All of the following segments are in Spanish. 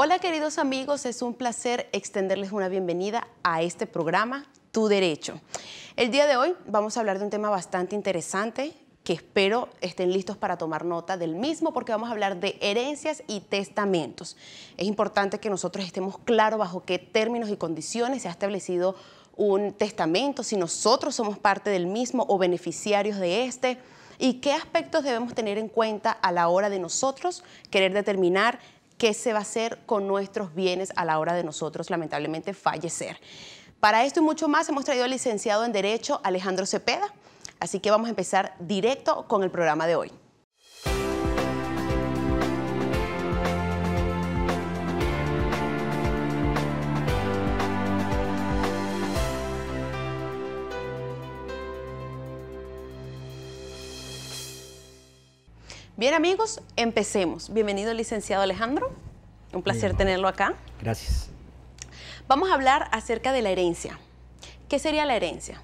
Hola, queridos amigos, es un placer extenderles una bienvenida a este programa Tu Derecho. El día de hoy vamos a hablar de un tema bastante interesante que espero estén listos para tomar nota del mismo, porque vamos a hablar de herencias y testamentos. Es importante que nosotros estemos claros bajo qué términos y condiciones se ha establecido un testamento, si nosotros somos parte del mismo o beneficiarios de este, y qué aspectos debemos tener en cuenta a la hora de nosotros querer determinar qué se va a hacer con nuestros bienes a la hora de nosotros, lamentablemente, fallecer. Para esto y mucho más hemos traído al licenciado en Derecho Alejandro Cepeda, así que vamos a empezar directo con el programa de hoy. Bien, amigos, empecemos. Bienvenido, licenciado Alejandro. Un placer tenerlo acá. Gracias. Vamos a hablar acerca de la herencia. ¿Qué sería la herencia?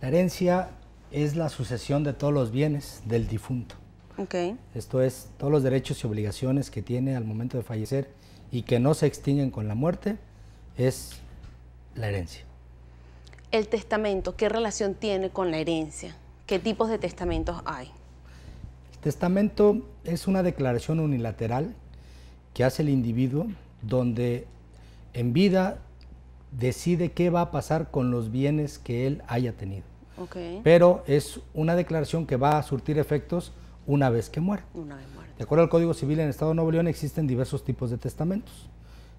La herencia es la sucesión de todos los bienes del difunto. Okay. Esto es, todos los derechos y obligaciones que tiene al momento de fallecer y que no se extinguen con la muerte, es la herencia. El testamento, ¿qué relación tiene con la herencia? ¿Qué tipos de testamentos hay? Testamento es una declaración unilateral que hace el individuo donde en vida decide qué va a pasar con los bienes que él haya tenido. Okay. Pero es una declaración que va a surtir efectos una vez que muera. Una vez muerto. De acuerdo al Código Civil en el Estado de Nuevo León existen diversos tipos de testamentos.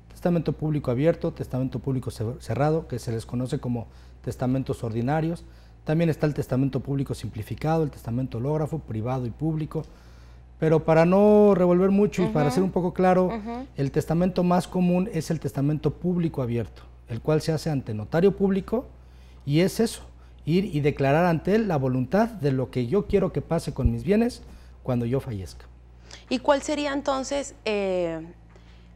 Testamento público abierto, testamento público cerrado, que se les conoce como testamentos ordinarios. También está el testamento público simplificado, el testamento hológrafo, privado y público. Pero para no revolver mucho y para ser un poco claro, el testamento más común es el testamento público abierto, el cual se hace ante notario público y es eso, ir y declarar ante él la voluntad de lo que yo quiero que pase con mis bienes cuando yo fallezca. ¿Y cuál sería entonces,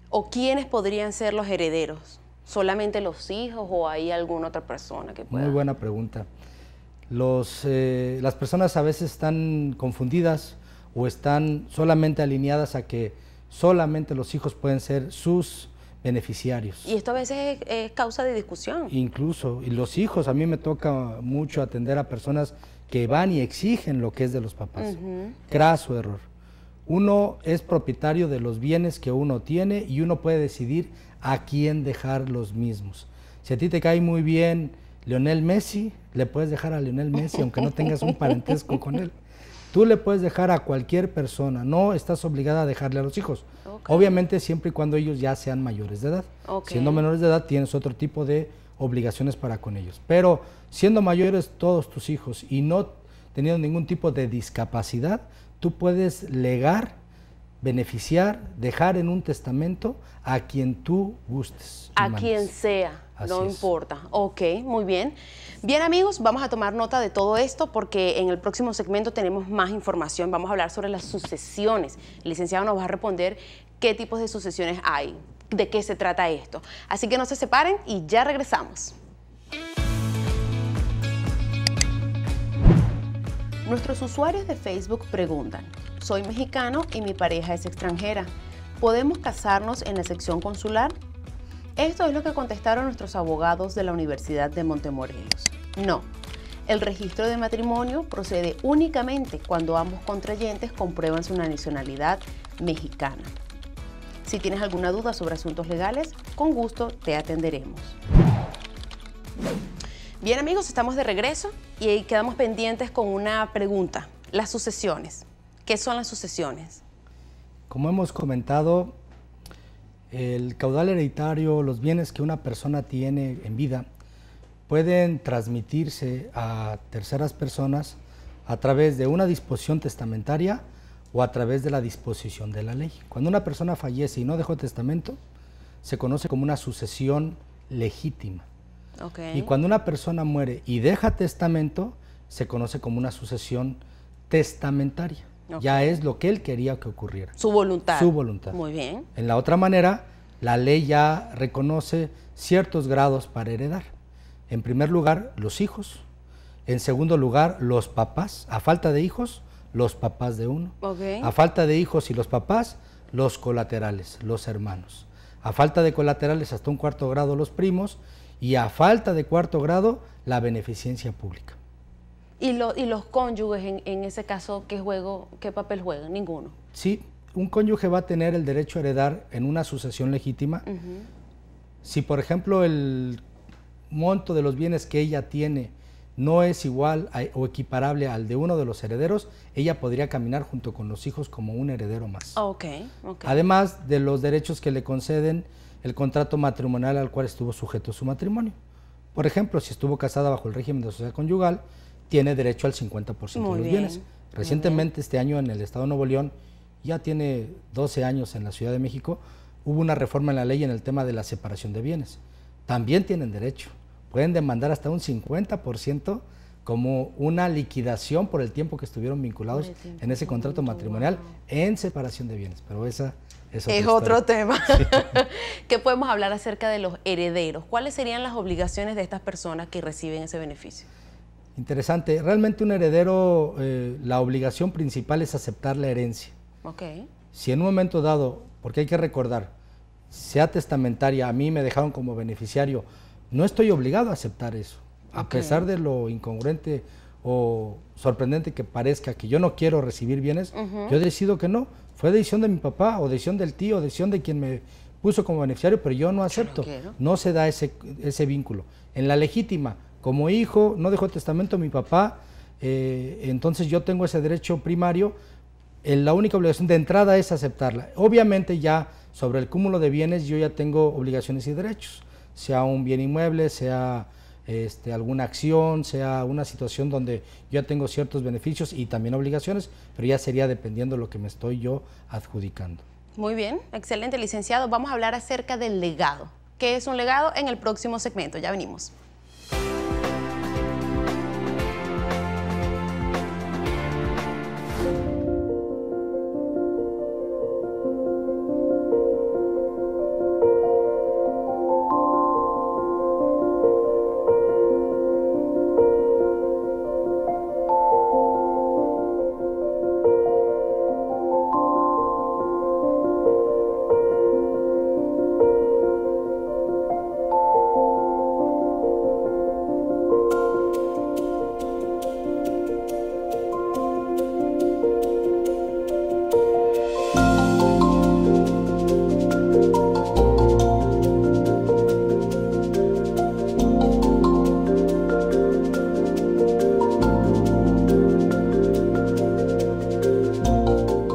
o quiénes podrían ser los herederos? ¿Solamente los hijos o hay alguna otra persona que pueda? Muy buena pregunta. Las personas a veces están confundidas o están solamente alineadas a que solamente los hijos pueden ser sus beneficiarios. Y esto a veces es causa de discusión. Incluso, y los hijos, a mí me toca mucho atender a personas que van y exigen lo que es de los papás. Craso error. Uno es propietario de los bienes que uno tiene y uno puede decidir a quién dejar los mismos. Si a ti te cae muy bien Lionel Messi, le puedes dejar a Lionel Messi aunque no tengas un parentesco con él. Tú le puedes dejar a cualquier persona, no estás obligada a dejarle a los hijos. Okay. Obviamente siempre y cuando ellos ya sean mayores de edad. Okay. Siendo menores de edad tienes otro tipo de obligaciones para con ellos. Pero siendo mayores todos tus hijos y no teniendo ningún tipo de discapacidad, tú puedes legar, beneficiar, dejar en un testamento a quien tú gustes. A quien sea. No importa. Ok, muy bien. Bien, amigos, vamos a tomar nota de todo esto porque en el próximo segmento tenemos más información. Vamos a hablar sobre las sucesiones. El licenciado nos va a responder qué tipos de sucesiones hay, de qué se trata esto. Así que no se separen y ya regresamos. Nuestros usuarios de Facebook preguntan, soy mexicano y mi pareja es extranjera. ¿Podemos casarnos en la sección consular? Esto es lo que contestaron nuestros abogados de la Universidad de Montemorelos. No, el registro de matrimonio procede únicamente cuando ambos contrayentes comprueban su nacionalidad mexicana. Si tienes alguna duda sobre asuntos legales, con gusto te atenderemos. Bien, amigos, estamos de regreso y quedamos pendientes con una pregunta. Las sucesiones. ¿Qué son las sucesiones? Como hemos comentado, el caudal hereditario, los bienes que una persona tiene en vida, pueden transmitirse a terceras personas a través de una disposición testamentaria o a través de la disposición de la ley. Cuando una persona fallece y no dejó testamento, se conoce como una sucesión legítima. Okay. Y cuando una persona muere y deja testamento, se conoce como una sucesión testamentaria. Okay. Ya es lo que él quería que ocurriera. Su voluntad. Su voluntad. Muy bien. En la otra manera, la ley ya reconoce ciertos grados para heredar. En primer lugar, los hijos. En segundo lugar, los papás. A falta de hijos, los papás de uno. Okay. A falta de hijos y los papás, los colaterales, los hermanos. A falta de colaterales hasta un cuarto grado los primos y a falta de cuarto grado la beneficencia pública. ¿Y los cónyuges en ese caso qué papel juegan? Ninguno. Sí, un cónyuge va a tener el derecho a heredar en una sucesión legítima. Si por ejemplo el monto de los bienes que ella tiene no es igual o equiparable al de uno de los herederos, ella podría caminar junto con los hijos como un heredero más. Además de los derechos que le conceden el contrato matrimonial al cual estuvo sujeto su matrimonio. Por ejemplo, si estuvo casada bajo el régimen de sociedad conyugal, tiene derecho al 50% de los bienes. Recientemente, este año en el estado de Nuevo León, ya tiene 12 años en la Ciudad de México, hubo una reforma en la ley en el tema de la separación de bienes. También tienen derecho. Pueden demandar hasta un 50% como una liquidación por el tiempo que estuvieron vinculados en ese contrato matrimonial en separación de bienes. Pero esa es otro tema. Sí. ¿Qué podemos hablar acerca de los herederos? ¿Cuáles serían las obligaciones de estas personas que reciben ese beneficio? Interesante. Realmente un heredero, la obligación principal es aceptar la herencia. Si en un momento dado, porque hay que recordar, sea testamentaria, a mí me dejaron como beneficiario, no estoy obligado a aceptar eso, a pesar de lo incongruente o sorprendente que parezca que yo no quiero recibir bienes, yo decido que no, fue decisión de mi papá o decisión del tío, decisión de quien me puso como beneficiario, pero yo no acepto, no se da ese vínculo. En la legítima, como hijo, no dejó testamento mi papá, entonces yo tengo ese derecho primario, la única obligación de entrada es aceptarla. Obviamente ya sobre el cúmulo de bienes yo ya tengo obligaciones y derechos, sea un bien inmueble, sea alguna acción, sea una situación donde yo tengo ciertos beneficios y también obligaciones, pero ya sería dependiendo de lo que me estoy yo adjudicando. Muy bien, excelente, licenciado. Vamos a hablar acerca del legado. ¿Qué es un legado? En el próximo segmento. Ya venimos.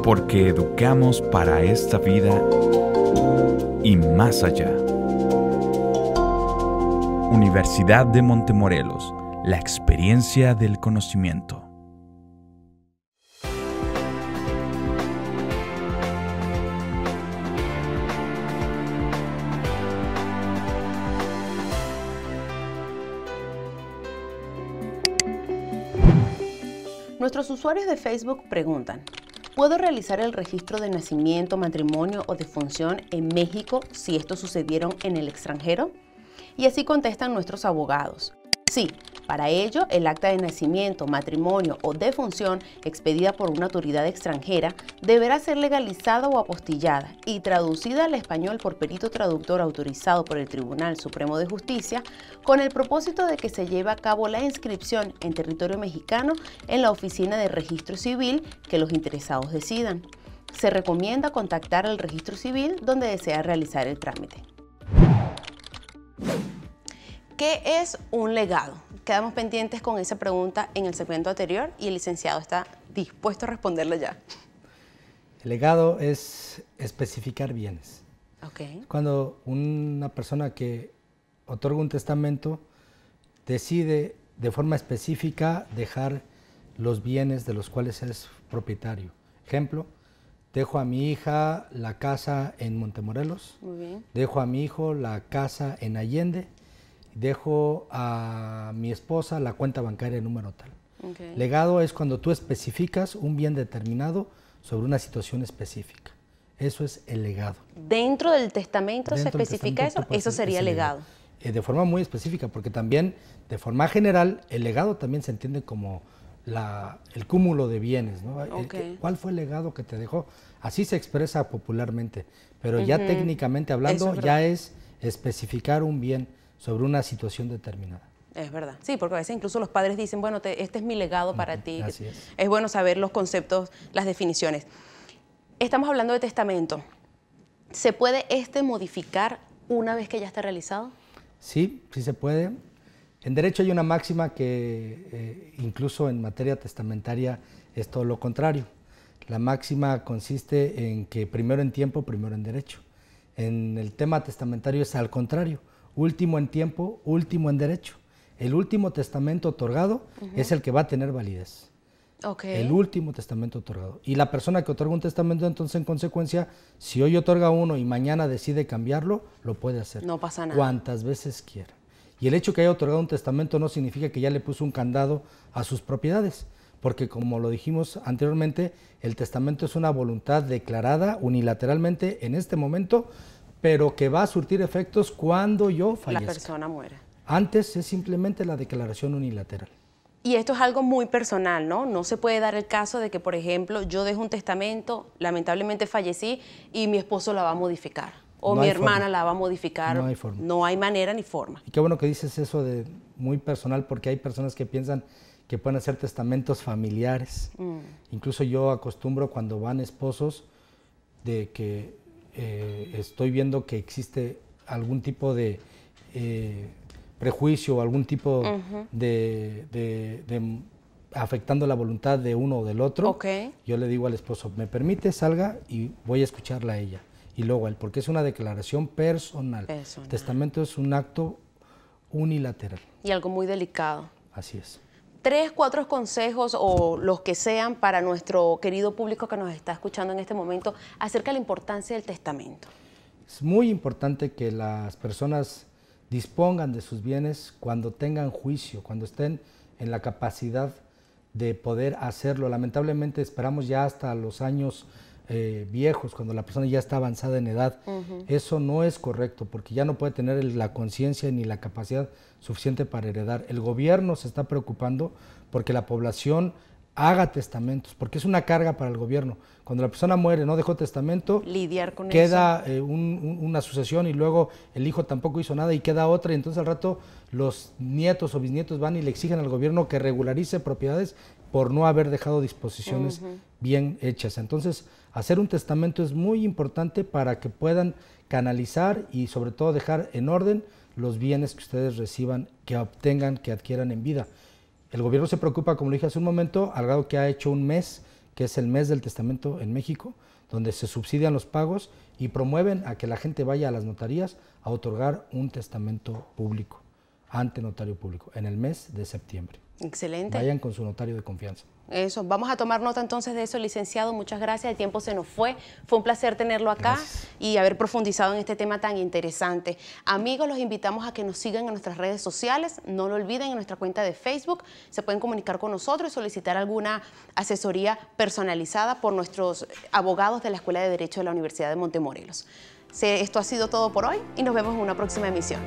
Porque educamos para esta vida y más allá. Universidad de Montemorelos, la experiencia del conocimiento. Nuestros usuarios de Facebook preguntan: ¿puedo realizar el registro de nacimiento, matrimonio o defunción en México si estos sucedieron en el extranjero? Y así contestan nuestros abogados. Sí, para ello el acta de nacimiento, matrimonio o defunción expedida por una autoridad extranjera deberá ser legalizada o apostillada y traducida al español por perito traductor autorizado por el Tribunal Supremo de Justicia con el propósito de que se lleve a cabo la inscripción en territorio mexicano en la Oficina de Registro Civil que los interesados decidan. Se recomienda contactar al Registro Civil donde desea realizar el trámite. ¿Qué es un legado? Quedamos pendientes con esa pregunta en el segmento anterior y el licenciado está dispuesto a responderla ya. El legado es especificar bienes. Cuando una persona que otorga un testamento decide de forma específica dejar los bienes de los cuales es propietario. Ejemplo, dejo a mi hija la casa en Montemorelos, dejo a mi hijo la casa en Allende, dejo a mi esposa la cuenta bancaria número tal. Legado es cuando tú especificas un bien determinado sobre una situación específica. Eso es el legado. ¿Dentro del testamento se especifica eso? Eso sería legado. De forma muy específica, porque también de forma general el legado también se entiende como el cúmulo de bienes, ¿no? Okay. ¿Cuál fue el legado que te dejó? Así se expresa popularmente, pero ya técnicamente hablando, ya es especificar un bien sobre una situación determinada. Es verdad, sí, porque a veces incluso los padres dicen, bueno, este es mi legado para ti. Así es bueno saber los conceptos, las definiciones. Estamos hablando de testamento. ¿Se puede modificar una vez que ya está realizado? Sí, sí se puede. En derecho hay una máxima que incluso en materia testamentaria es todo lo contrario. La máxima consiste en que primero en tiempo, primero en derecho. En el tema testamentario es al contrario, último en tiempo, último en derecho. El último testamento otorgado es el que va a tener validez. Okay. El último testamento otorgado. Y la persona que otorga un testamento, entonces, en consecuencia, si hoy otorga uno y mañana decide cambiarlo, lo puede hacer. No pasa nada. Cuantas veces quiera. Y el hecho que haya otorgado un testamento no significa que ya le puso un candado a sus propiedades, porque como lo dijimos anteriormente, el testamento es una voluntad declarada unilateralmente en este momento, pero que va a surtir efectos cuando yo fallezca. La persona muere. Antes es simplemente la declaración unilateral. Y esto es algo muy personal, ¿no? No se puede dar el caso de que, por ejemplo, yo dejo un testamento, lamentablemente fallecí y mi esposo la va a modificar. O mi hermana la va a modificar. No hay forma. No hay manera ni forma. Y qué bueno que dices eso de muy personal, porque hay personas que piensan que pueden hacer testamentos familiares. Incluso yo acostumbro cuando van esposos de que estoy viendo que existe algún tipo de prejuicio, algún tipo de afectando la voluntad de uno o del otro. Okay. Yo le digo al esposo, me permite, salga y voy a escucharla a ella. Y luego él, porque es una declaración personal. El testamento es un acto unilateral. Y algo muy delicado. Así es. 3, 4 consejos o los que sean para nuestro querido público que nos está escuchando en este momento acerca de la importancia del testamento. Es muy importante que las personas dispongan de sus bienes cuando tengan juicio, cuando estén en la capacidad de poder hacerlo. Lamentablemente esperamos ya hasta los años viejos, cuando la persona ya está avanzada en edad. Eso no es correcto, porque ya no puede tener la conciencia ni la capacidad suficiente para heredar. El gobierno se está preocupando porque la población haga testamentos, porque es una carga para el gobierno. Cuando la persona muere, no dejó testamento, lidiar con queda eso. Una sucesión y luego el hijo tampoco hizo nada y queda otra, y entonces al rato los nietos o bisnietos van y le exigen al gobierno que regularice propiedades por no haber dejado disposiciones bien hechas. Entonces, hacer un testamento es muy importante para que puedan canalizar y sobre todo dejar en orden los bienes que ustedes reciban, que obtengan, que adquieran en vida. El gobierno se preocupa, como lo dije hace un momento, al grado que ha hecho un mes, que es el mes del testamento en México, donde se subsidian los pagos y promueven a que la gente vaya a las notarías a otorgar un testamento público, ante notario público, en el mes de septiembre. Excelente. Vayan con su notario de confianza. Eso, vamos a tomar nota entonces de eso, licenciado. Muchas gracias, el tiempo se nos fue. Fue un placer tenerlo acá y haber profundizado en este tema tan interesante. Amigos, los invitamos a que nos sigan en nuestras redes sociales. No lo olviden, en nuestra cuenta de Facebook se pueden comunicar con nosotros y solicitar alguna asesoría personalizada por nuestros abogados de la Escuela de Derecho de la Universidad de Montemorelos. Esto ha sido todo por hoy y nos vemos en una próxima emisión.